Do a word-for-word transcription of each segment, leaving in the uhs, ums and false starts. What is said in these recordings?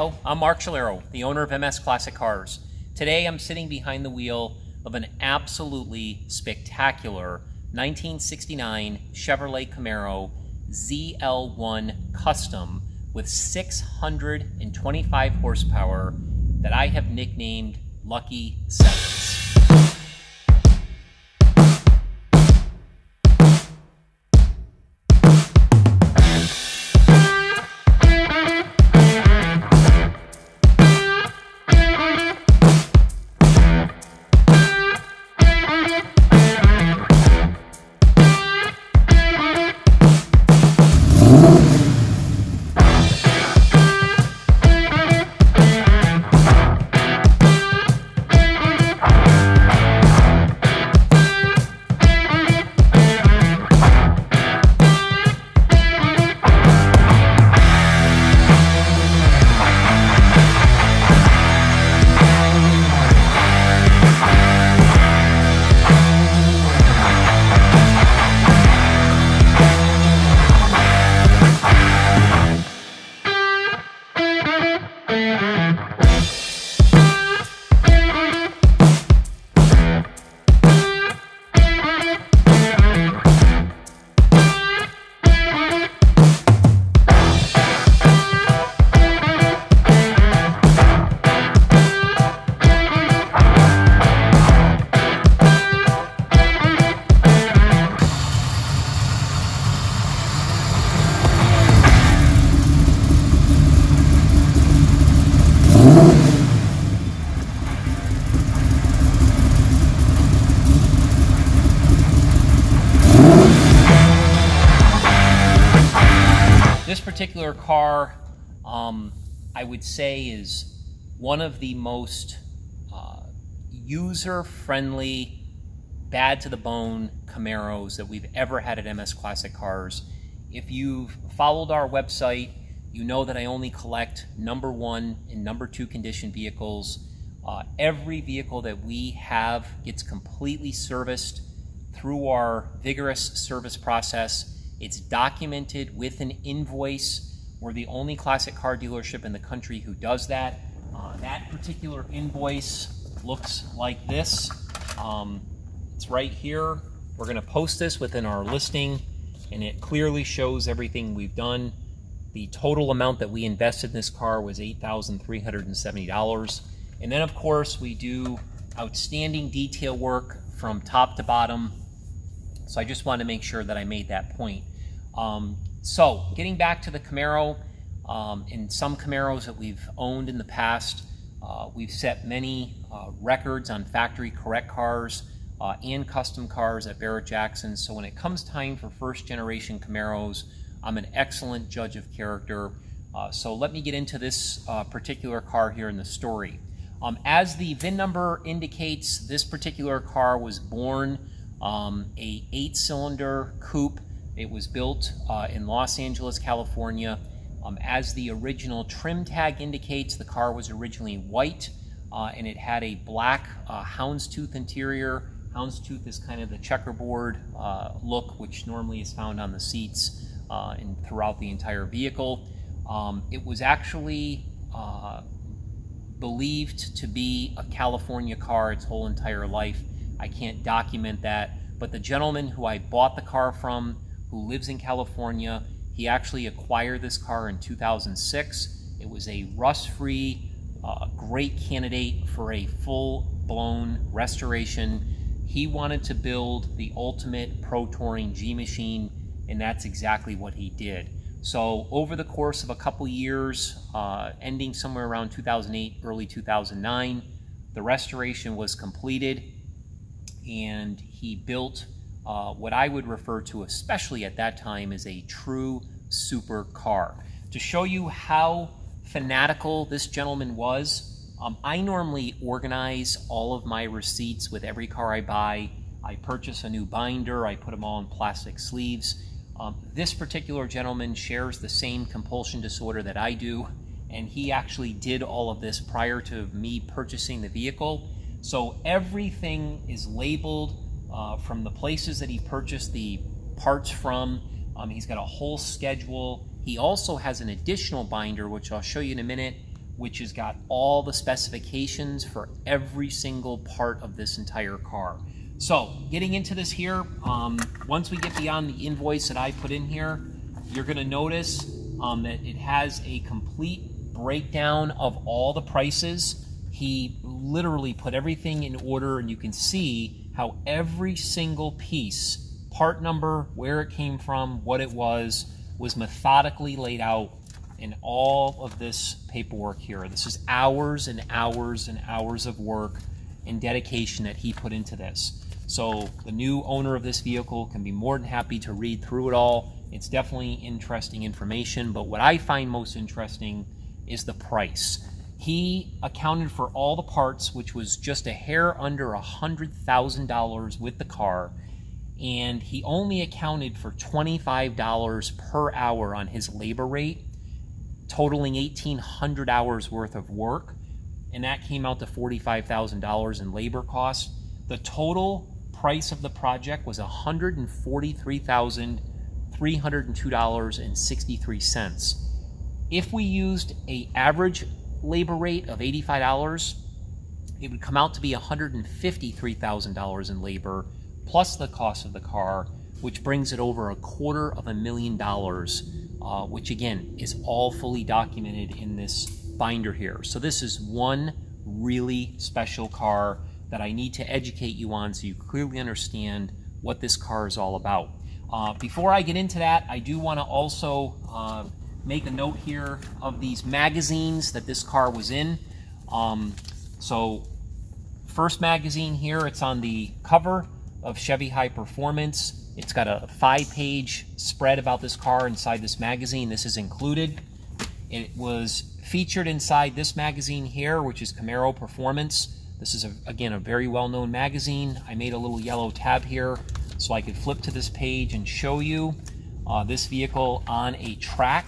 Hello, I'm Mark Chilero, the owner of M S Classic Cars. Today I'm sitting behind the wheel of an absolutely spectacular nineteen sixty-nine Chevrolet Camaro Z L one Custom with six hundred twenty-five horsepower that I have nicknamed Lucky Sevens. Particular car, um, I would say, is one of the most uh, user-friendly, bad-to-the-bone Camaros that we've ever had at M S Classic Cars. If you've followed our website, you know that I only collect number one and number two condition vehicles. Uh, every vehicle that we have gets completely serviced through our vigorous service process. It's documented with an invoice. We're the only classic car dealership in the country who does that. Uh, that particular invoice looks like this. Um, it's right here. We're gonna post this within our listing, and it clearly shows everything we've done. The total amount that we invested in this car was eight thousand three hundred seventy dollars. And then, of course, we do outstanding detail work from top to bottom. So I just wanted to make sure that I made that point. Um, so getting back to the Camaro, um, in some Camaros that we've owned in the past, uh, we've set many uh, records on factory correct cars uh, and custom cars at Barrett-Jackson. So when it comes time for first generation Camaros, I'm an excellent judge of character. Uh, so let me get into this uh, particular car here in the story. Um, as the V I N number indicates, this particular car was born um, a eight cylinder coupe. It was built uh, in Los Angeles, California. Um, as the original trim tag indicates, the car was originally white, uh, and it had a black uh, houndstooth interior. Houndstooth is kind of the checkerboard uh, look, which normally is found on the seats uh, and throughout the entire vehicle. Um, it was actually uh, believed to be a California car its whole entire life. I can't document that, but the gentleman who I bought the car from, who lives in California, he actually acquired this car in two thousand six. It was a rust-free, uh, great candidate for a full-blown restoration. He wanted to build the ultimate pro touring G machine, and that's exactly what he did. So over the course of a couple years, uh, ending somewhere around two thousand eight, early two thousand nine, the restoration was completed, and he built Uh, what I would refer to, especially at that time, is a true supercar. To show you how fanatical this gentleman was, um, I normally organize all of my receipts with every car I buy. I purchase a new binder, I put them all in plastic sleeves. Um, this particular gentleman shares the same compulsion disorder that I do, and he actually did all of this prior to me purchasing the vehicle. So everything is labeled Uh, from the places that he purchased the parts from. Um, he's got a whole schedule. He also has an additional binder, which I'll show you in a minute, which has got all the specifications for every single part of this entire car. So getting into this here, um, once we get beyond the invoice that I put in here, you're gonna notice um, that it has a complete breakdown of all the prices. He literally put everything in order, and you can see how every single piece, part number, where it came from, what it was, was methodically laid out in all of this paperwork here. This is hours and hours and hours of work and dedication that he put into this. So the new owner of this vehicle can be more than happy to read through it all. It's definitely interesting information, but what I find most interesting is the price. He accounted for all the parts, which was just a hair under a hundred thousand dollars with the car, and he only accounted for twenty-five dollars per hour on his labor rate, totaling eighteen hundred hours worth of work, and that came out to forty-five thousand dollars in labor costs. The total price of the project was one hundred forty-three thousand three hundred two dollars and sixty-three cents. If we used an average labor rate of eighty-five dollars, it would come out to be one hundred fifty-three thousand dollars in labor, plus the cost of the car, which brings it over a quarter of a million dollars, uh, which again is all fully documented in this binder here. So this is one really special car that I need to educate you on so you clearly understand what this car is all about. Uh, before I get into that, I do want to also uh, make a note here of these magazines that this car was in. Um, so first magazine here, it's on the cover of Chevy High Performance. It's got a five-page spread about this car inside this magazine. This is included. It was featured inside this magazine here, which is Camaro Performance. This is, a, again, a very well-known magazine. I made a little yellow tab here so I could flip to this page and show you uh, this vehicle on a track.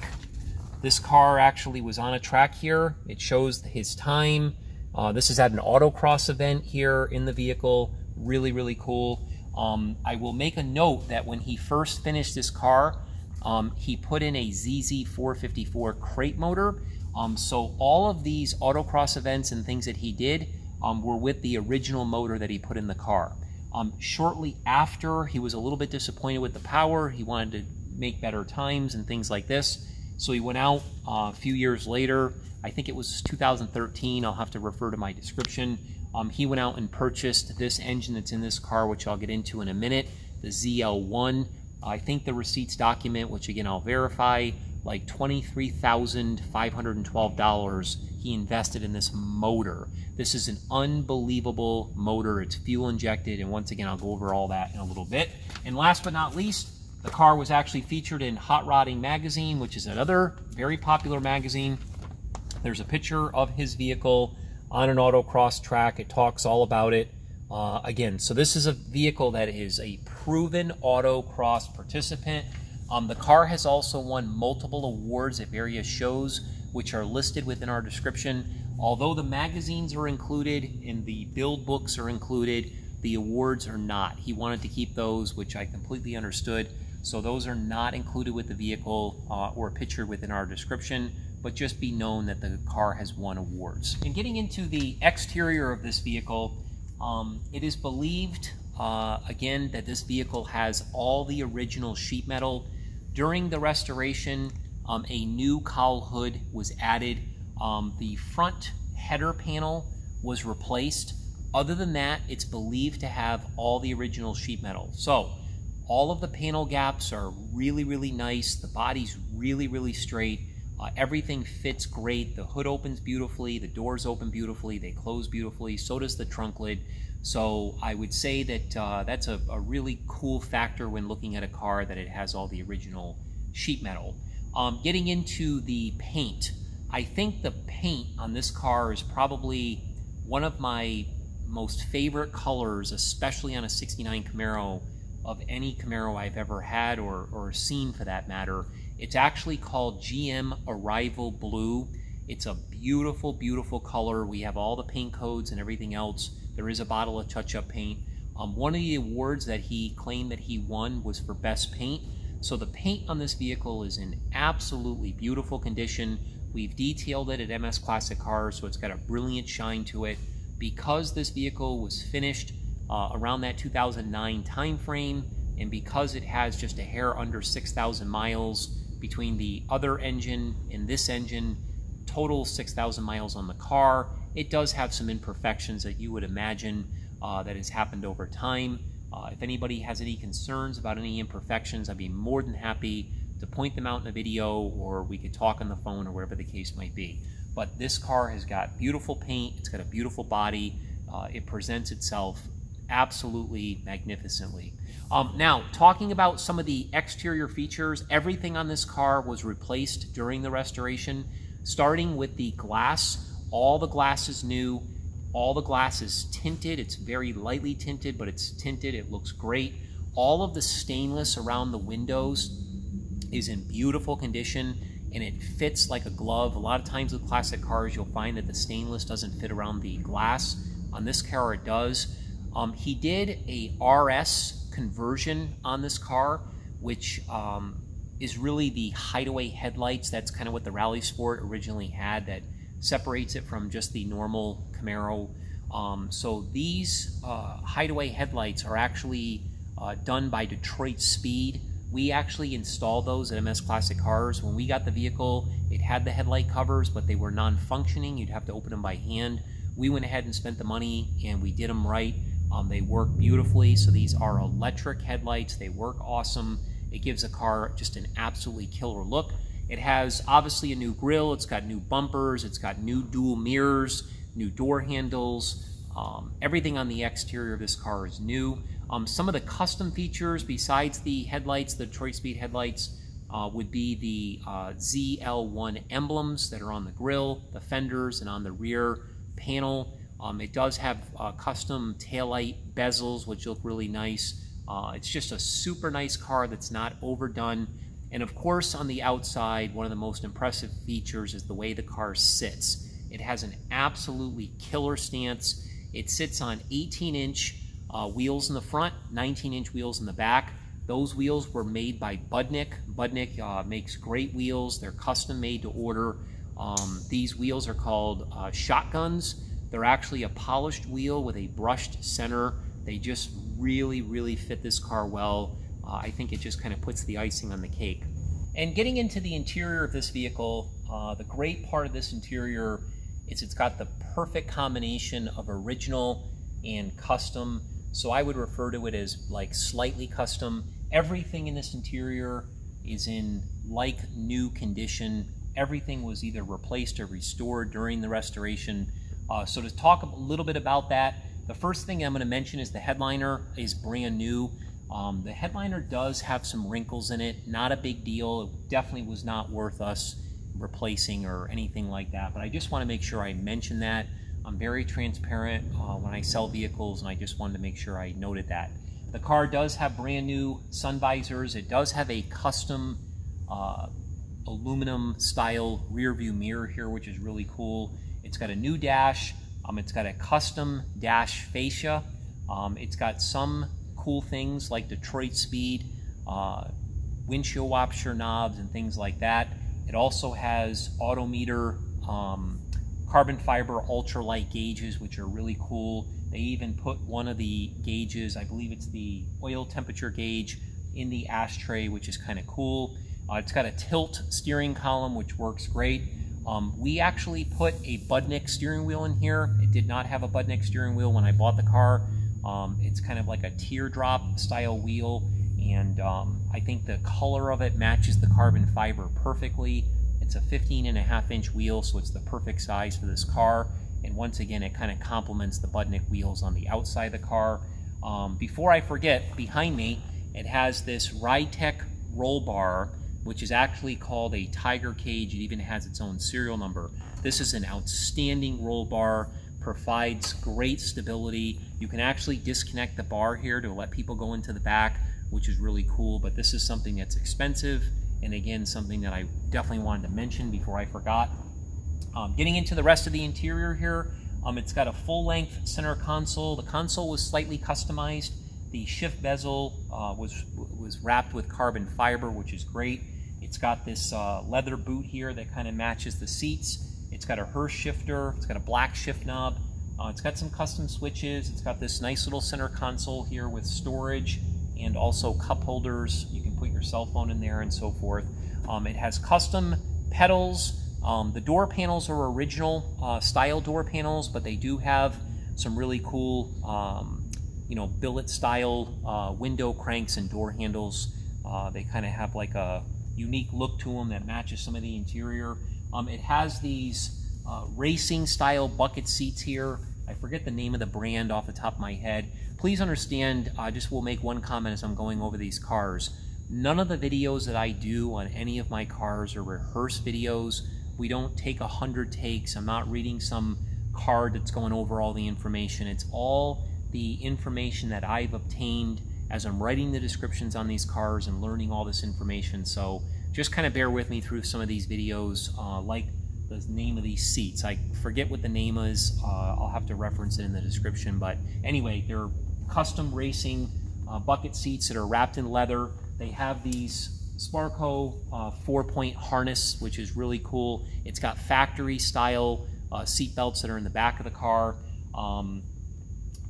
This car actually was on a track here. It shows his time. Uh, this is at an autocross event here in the vehicle. Really, really cool. Um, I will make a note that when he first finished this car, um, he put in a Z Z four fifty-four crate motor. Um, so all of these autocross events and things that he did um, were with the original motor that he put in the car. Um, shortly after, he was a little bit disappointed with the power. He wanted to make better times and things like this. So he went out uh, a few years later. I think it was two thousand thirteen. I'll have to refer to my description. Um, he went out and purchased this engine that's in this car, which I'll get into in a minute, the Z L one. I think the receipts document, which again I'll verify, like twenty-three thousand five hundred twelve dollars he invested in this motor. This is an unbelievable motor. It's fuel injected, and once again I'll go over all that in a little bit. And last but not least, the car was actually featured in Hot Rodding magazine, which is another very popular magazine. There's a picture of his vehicle on an autocross track. It talks all about it. Uh, again, so this is a vehicle that is a proven autocross participant. Um, the car has also won multiple awards at various shows, which are listed within our description. Although the magazines are included and the build books are included, the awards are not. He wanted to keep those, which I completely understood. So those are not included with the vehicle uh, or pictured within our description, but just be known that the car has won awards. And getting into the exterior of this vehicle, um, it is believed, uh, again, that this vehicle has all the original sheet metal. During the restoration, um, a new cowl hood was added. Um, the front header panel was replaced. Other than that, it's believed to have all the original sheet metal. So all of the panel gaps are really, really nice. The body's really, really straight. Uh, everything fits great. The hood opens beautifully. The doors open beautifully. They close beautifully. So does the trunk lid. So I would say that uh, that's a, a really cool factor when looking at a car, that it has all the original sheet metal. Um, getting into the paint, I think the paint on this car is probably one of my most favorite colors, especially on a sixty-nine Camaro, of any Camaro I've ever had or, or seen for that matter. It's actually called G M Arrival Blue. It's a beautiful, beautiful color. We have all the paint codes and everything else. There is a bottle of touch-up paint. Um, one of the awards that he claimed that he won was for best paint. So the paint on this vehicle is in absolutely beautiful condition. We've detailed it at M S Classic Cars, so it's got a brilliant shine to it. Because this vehicle was finished uh, around that two thousand nine time frame, and because it has just a hair under six thousand miles between the other engine and this engine, total six thousand miles on the car, it does have some imperfections that you would imagine uh, that has happened over time. Uh, if anybody has any concerns about any imperfections, I'd be more than happy to point them out in a video, or we could talk on the phone or wherever the case might be. But this car has got beautiful paint, it's got a beautiful body, uh, it presents itself absolutely magnificently. Um, now, talking about some of the exterior features, everything on this car was replaced during the restoration, starting with the glass. All the glass is new, all the glass is tinted, it's very lightly tinted, but it's tinted, it looks great. All of the stainless around the windows is in beautiful condition, and it fits like a glove. A lot of times with classic cars, you'll find that the stainless doesn't fit around the glass. On this car, it does. Um, he did a R S conversion on this car, which um, is really the hideaway headlights. That's kind of what the Rally Sport originally had that separates it from just the normal Camaro. Um, so these uh, hideaway headlights are actually uh, done by Detroit Speed. We actually installed those at M S Classic Cars. When we got the vehicle, it had the headlight covers, but they were non-functioning. You'd have to open them by hand. We went ahead and spent the money, and we did them right. Um, they work beautifully. So these are electric headlights. They work awesome. It gives a car just an absolutely killer look. It has obviously a new grille. It's got new bumpers. It's got new dual mirrors, new door handles. Um, everything on the exterior of this car is new. Um, some of the custom features besides the headlights, the Detroit Speed headlights, uh, would be the uh, Z L one emblems that are on the grille, the fenders, and on the rear panel. Um, it does have uh, custom taillight bezels, which look really nice. Uh, it's just a super nice car that's not overdone. And of course, on the outside, one of the most impressive features is the way the car sits. It has an absolutely killer stance. It sits on eighteen inch Uh, wheels in the front, nineteen inch wheels in the back. Those wheels were made by Budnik. Budnik uh, makes great wheels. They're custom made to order. Um, these wheels are called uh, Shotguns. They're actually a polished wheel with a brushed center. They just really, really fit this car well. Uh, I think it just kind of puts the icing on the cake. And getting into the interior of this vehicle, uh, the great part of this interior is it's got the perfect combination of original and custom. So I would refer to it as like slightly custom. Everything in this interior is in like new condition. Everything was either replaced or restored during the restoration. Uh, so to talk a little bit about that, the first thing I'm gonna mention is the headliner is brand new. Um, the headliner does have some wrinkles in it, not a big deal. It definitely was not worth us replacing or anything like that. But I just wanna make sure I mention that. I'm very transparent uh, when I sell vehicles, and I just wanted to make sure I noted that. The car does have brand new sun visors. It does have a custom uh, aluminum style rear view mirror here, which is really cool. It's got a new dash. Um, it's got a custom dash fascia. Um, it's got some cool things like Detroit Speed, uh, windshield washer knobs and things like that. It also has Autometer um, carbon fiber ultralight gauges, which are really cool. They even put one of the gauges, I believe it's the oil temperature gauge, in the ashtray, which is kind of cool. Uh, it's got a tilt steering column, which works great. Um, we actually put a Budnik steering wheel in here. It did not have a Budnik steering wheel when I bought the car. Um, it's kind of like a teardrop style wheel, and um, I think the color of it matches the carbon fiber perfectly. It's a fifteen and a half inch wheel, so it's the perfect size for this car. And once again, it kind of complements the Budnik wheels on the outside of the car. Um, before I forget, behind me, it has this RideTech roll bar, which is actually called a Tiger Cage. It even has its own serial number. This is an outstanding roll bar, provides great stability. You can actually disconnect the bar here to let people go into the back, which is really cool, but this is something that's expensive. And again, something that I definitely wanted to mention before I forgot. Um, getting into the rest of the interior here, um, it's got a full-length center console. The console was slightly customized. The shift bezel uh, was, was wrapped with carbon fiber, which is great. It's got this uh, leather boot here that kind of matches the seats. It's got a Hurst shifter. It's got a black shift knob. Uh, it's got some custom switches. It's got this nice little center console here with storage and also cup holders. You can put your cell phone in there and so forth. Um, it has custom pedals. Um, the door panels are original uh, style door panels, but they do have some really cool, um, you know, billet style uh, window cranks and door handles. Uh, they kind of have like a unique look to them that matches some of the interior. Um, it has these uh, racing style bucket seats here. I forget the name of the brand off the top of my head. Please understand, I uh, just will make one comment as I'm going over these cars. None of the videos that I do on any of my cars are rehearsed videos. We don't take a hundred takes. I'm not reading some card that's going over all the information. It's all the information that I've obtained as I'm writing the descriptions on these cars and learning all this information. So just kind of bear with me through some of these videos, uh, like the name of these seats. I forget what the name is. Uh, I'll have to reference it in the description. But anyway, they're custom racing uh, bucket seats that are wrapped in leather. They have these Sparco uh, four-point harness, which is really cool. It's got factory-style uh, seat belts that are in the back of the car. Um,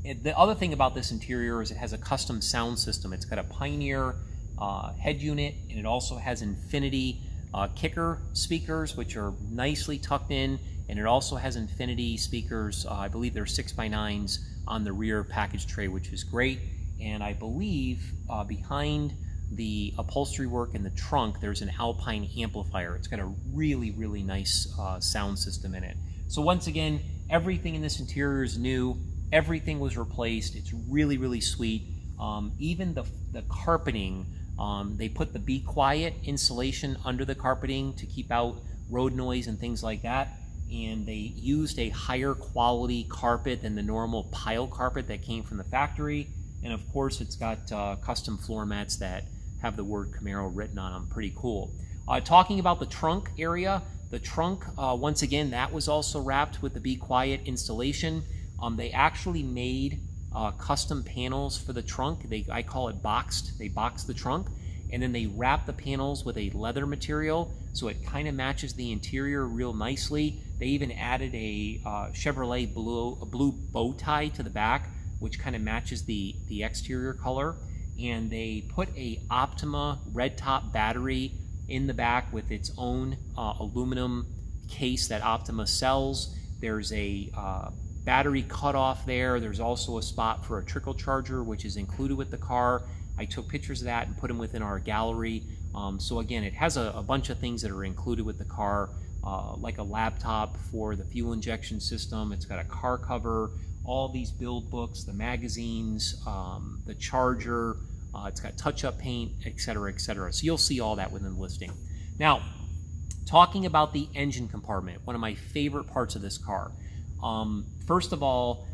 it, the other thing about this interior is it has a custom sound system. It's got a Pioneer uh, head unit, and it also has Infinity uh, Kicker speakers, which are nicely tucked in, and it also has Infinity speakers. Uh, I believe they're six by nines on the rear package tray, which is great. And I believe uh, behind the upholstery work in the trunk, there's an Alpine amplifier. It's got a really, really nice uh, sound system in it. So once again, everything in this interior is new. Everything was replaced. It's really, really sweet. Um, even the, the carpeting, um, they put the Be Quiet insulation under the carpeting to keep out road noise and things like that. And they used a higher quality carpet than the normal pile carpet that came from the factory. And of course, it's got uh, custom floor mats that have the word Camaro written on them. Pretty cool. Uh, talking about the trunk area, the trunk, uh, once again, that was also wrapped with the Be Quiet installation. Um, they actually made uh, custom panels for the trunk. They, I call it boxed. They boxed the trunk, and then they wrapped the panels with a leather material, so it kind of matches the interior real nicely. They even added a uh, Chevrolet blue, a blue bow tie to the back, which kind of matches the, the exterior color. And they put a Optima red top battery in the back with its own uh, aluminum case that Optima sells. There's a uh, battery cutoff there. There's also a spot for a trickle charger, which is included with the car. I took pictures of that and put them within our gallery. Um, so again, it has a, a bunch of things that are included with the car, uh, like a laptop for the fuel injection system. It's got a car cover, all these build books, the magazines, um, the charger, uh, it's got touch-up paint, et cetera, et cetera. So you'll see all that within the listing. Now, talking about the engine compartment, one of my favorite parts of this car. Um, first of all,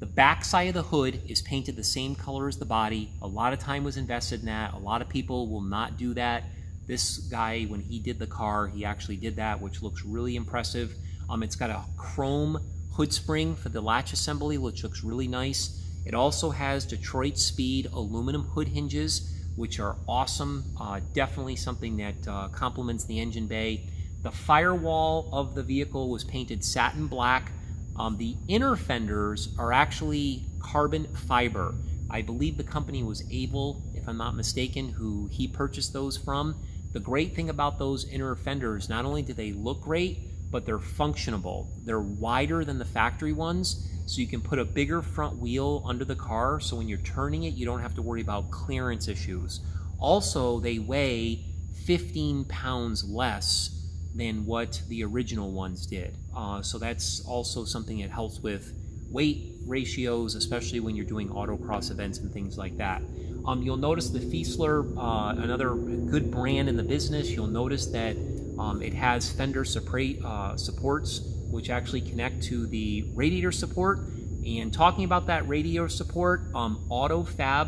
the backside of the hood is painted the same color as the body. A lot of time was invested in that. A lot of people will not do that. This guy, when he did the car, he actually did that, which looks really impressive. Um, it's got a chrome hood spring for the latch assembly, which looks really nice. It also has Detroit Speed aluminum hood hinges, which are awesome. Uh, definitely something that uh, complements the engine bay. The firewall of the vehicle was painted satin black. Um, the inner fenders are actually carbon fiber. I believe the company was Able, if I'm not mistaken, who he purchased those from. The great thing about those inner fenders, not only do they look great, but they're functional. They're wider than the factory ones, so you can put a bigger front wheel under the car, so when you're turning it, you don't have to worry about clearance issues. Also, they weigh fifteen pounds less than what the original ones did. Uh, so that's also something that helps with weight ratios, especially when you're doing autocross events and things like that. Um, you'll notice the Fiesler, uh, another good brand in the business. You'll notice that Um, it has fender uh, supports, which actually connect to the radiator support. And talking about that radiator support, um, Autofab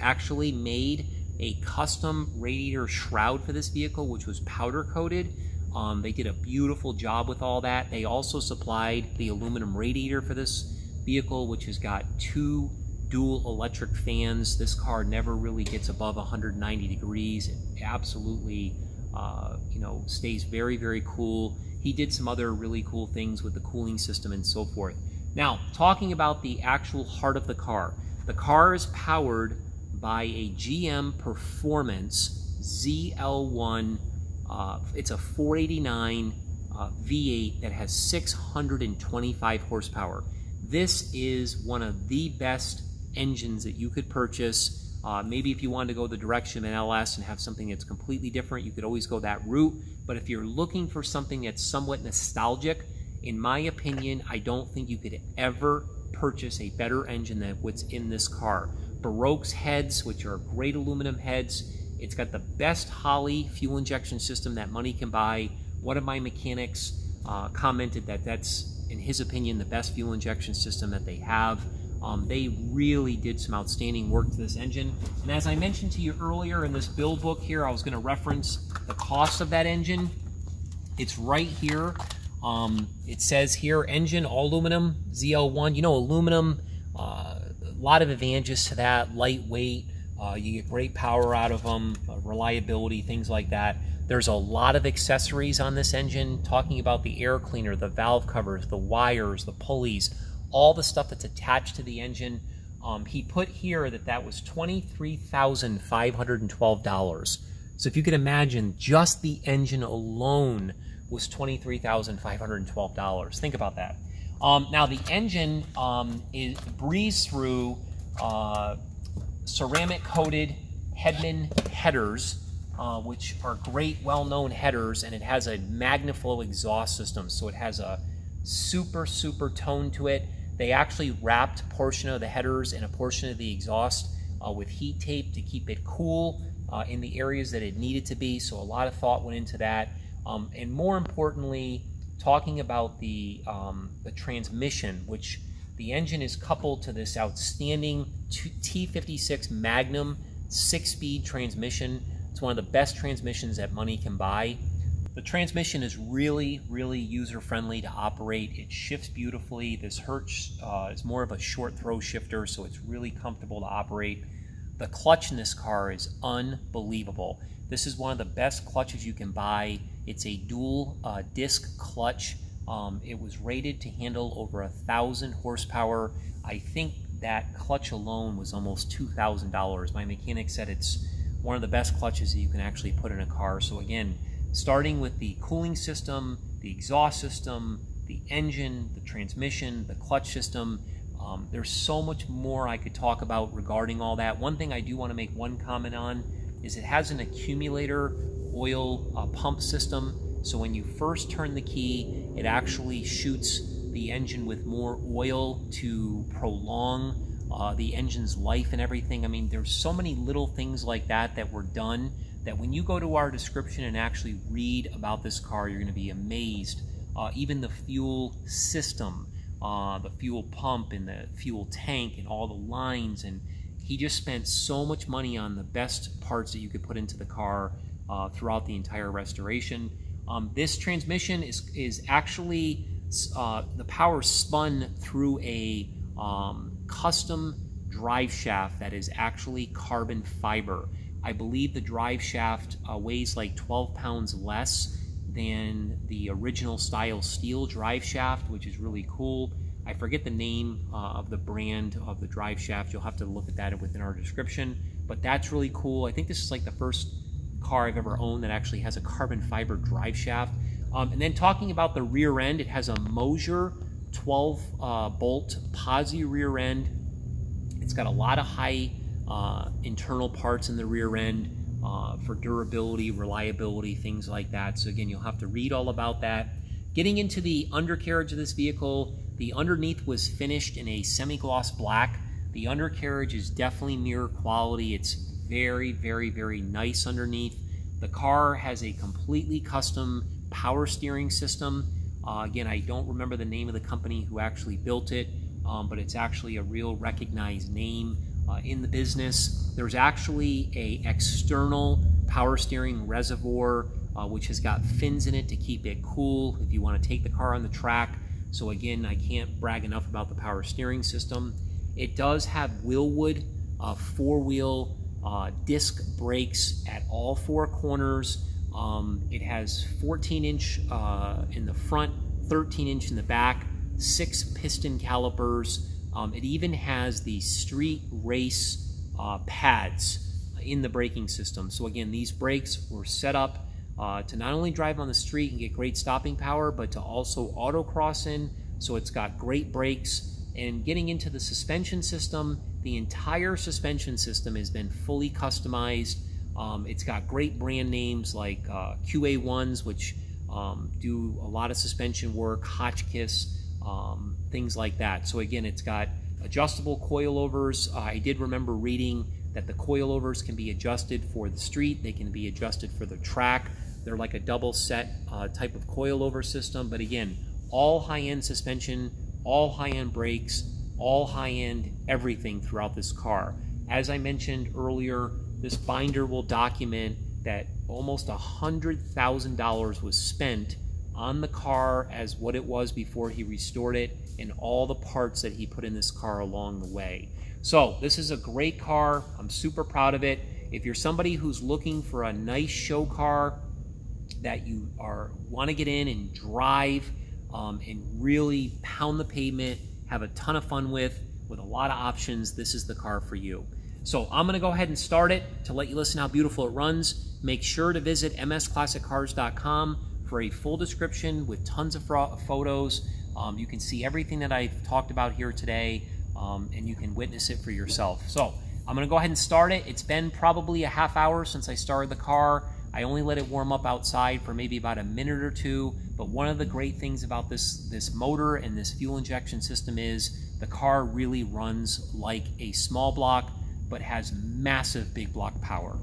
actually made a custom radiator shroud for this vehicle, which was powder coated. Um, they did a beautiful job with all that. They also supplied the aluminum radiator for this vehicle, which has got two dual electric fans. This car never really gets above one hundred ninety degrees. It absolutely uh, you know, stays very, very cool. He did some other really cool things with the cooling system and so forth. Now, talking about the actual heart of the car, the car is powered by a G M Performance Z L one. Uh, it's a four eighty-nine uh, V eight that has six hundred twenty-five horsepower. This is one of the best engines that you could purchase. Uh, maybe if you wanted to go the direction of an L S and have something that's completely different, you could always go that route. But if you're looking for something that's somewhat nostalgic, in my opinion, I don't think you could ever purchase a better engine than what's in this car. Baroque's heads, which are great aluminum heads. It's got the best Holley fuel injection system that money can buy. One of my mechanics uh, commented that that's, in his opinion, the best fuel injection system that they have. Um, they really did some outstanding work to this engine. And as I mentioned to you earlier in this build book here, I was going to reference the cost of that engine. It's right here. Um, it says here, engine, all aluminum, Z L one. You know, aluminum, uh, a lot of advantages to that, lightweight. Uh, you get great power out of them, uh, reliability, things like that. There's a lot of accessories on this engine, talking about the air cleaner, the valve covers, the wires, the pulleys, all the stuff that's attached to the engine. Um, he put here that that was twenty-three thousand five hundred twelve dollars. So if you could imagine, just the engine alone was twenty-three thousand five hundred twelve dollars. Think about that. Um, now the engine um, is breezed through uh, ceramic coated Hedman headers, uh, which are great, well-known headers, and it has a Magnaflow exhaust system. So it has a super, super tone to it. They actually wrapped a portion of the headers and a portion of the exhaust uh, with heat tape to keep it cool uh, in the areas that it needed to be. So a lot of thought went into that. Um, and more importantly, talking about the, um, the transmission, which the engine is coupled to this outstanding T fifty-six Magnum six-speed transmission. It's one of the best transmissions that money can buy. The transmission is really, really user-friendly to operate. It shifts beautifully. This Hurst uh, is more of a short-throw shifter, so it's really comfortable to operate. The clutch in this car is unbelievable. This is one of the best clutches you can buy. It's a dual uh, disc clutch. Um, it was rated to handle over a thousand horsepower. I think that clutch alone was almost two thousand dollars. My mechanic said it's one of the best clutches that you can actually put in a car. So again, starting with the cooling system, the exhaust system, the engine, the transmission, the clutch system, um, there's so much more I could talk about regarding all that. One thing I do want to make one comment on is it has an accumulator oil uh, pump system. So when you first turn the key, it actually shoots the engine with more oil to prolong uh, the engine's life and everything. I mean, there's so many little things like that that were done that when you go to our description and actually read about this car, you're gonna be amazed. Uh, even the fuel system, uh, the fuel pump and the fuel tank and all the lines, and he just spent so much money on the best parts that you could put into the car uh, throughout the entire restoration. Um, this transmission is, is actually, uh, the power spun through a um, custom drive shaft that is actually carbon fiber. I believe the drive shaft uh, weighs like twelve pounds less than the original style steel drive shaft, which is really cool. I forget the name uh, of the brand of the drive shaft. You'll have to look at that within our description, but that's really cool. I think this is like the first car I've ever owned that actually has a carbon fiber drive shaft. Um, and then talking about the rear end, it has a Mosier twelve bolt uh, posi rear end. It's got a lot of high uh, internal parts in the rear end uh, for durability, reliability, things like that. So again, you'll have to read all about that. Getting into the undercarriage of this vehicle, the underneath was finished in a semi-gloss black. The undercarriage is definitely mirror quality. It's very, very, very nice underneath. The car has a completely custom power steering system. Uh, again, I don't remember the name of the company who actually built it, um, but it's actually a real recognized name uh, in the business. There's actually a external power steering reservoir uh, which has got fins in it to keep it cool if you want to take the car on the track. So again, I can't brag enough about the power steering system. It does have Willwood uh, four-wheel uh, disc brakes at all four corners. Um, it has fourteen inch uh, in the front, thirteen inch in the back, six piston calipers. Um, it even has the street race uh, pads in the braking system. So again, these brakes were set up uh, to not only drive on the street and get great stopping power, but to also autocross in. So it's got great brakes. And getting into the suspension system, the entire suspension system has been fully customized. Um, it's got great brand names like uh, Q A ones, which um, do a lot of suspension work, Hotchkiss, um, things like that. So again, it's got adjustable coilovers. Uh, I did remember reading that the coilovers can be adjusted for the street. They can be adjusted for the track. They're like a double set uh, type of coilover system. But again, all high-end suspension, all high-end brakes, all high-end everything throughout this car. As I mentioned earlier, this binder will document that almost one hundred thousand dollars was spent on the car as what it was before he restored it, and all the parts that he put in this car along the way. So this is a great car. I'm super proud of it. If you're somebody who's looking for a nice show car that you are want to get in and drive, Um, and really pound the pavement, have a ton of fun with, with a lot of options, this is the car for you. So I'm gonna go ahead and start it to let you listen how beautiful it runs. Make sure to visit M S classic cars dot com for a full description with tons of photos. Um, you can see everything that I've talked about here today, um, and you can witness it for yourself. So I'm gonna go ahead and start it. It's been probably a half hour since I started the car. I only let it warm up outside for maybe about a minute or two, but one of the great things about this, this motor and this fuel injection system is the car really runs like a small block, but has massive big block power.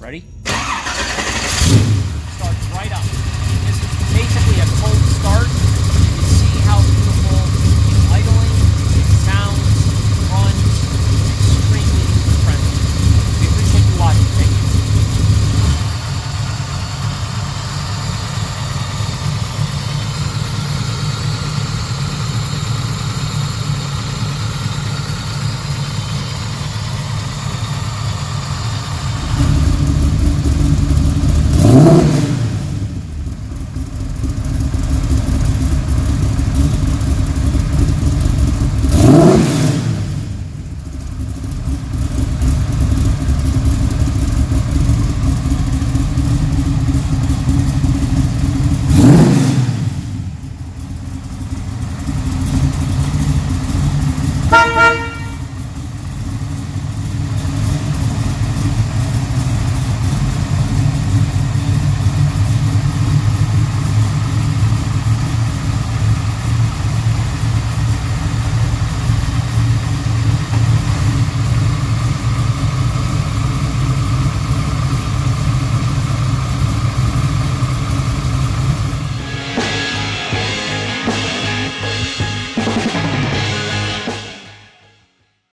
Ready? Starts right up. This is basically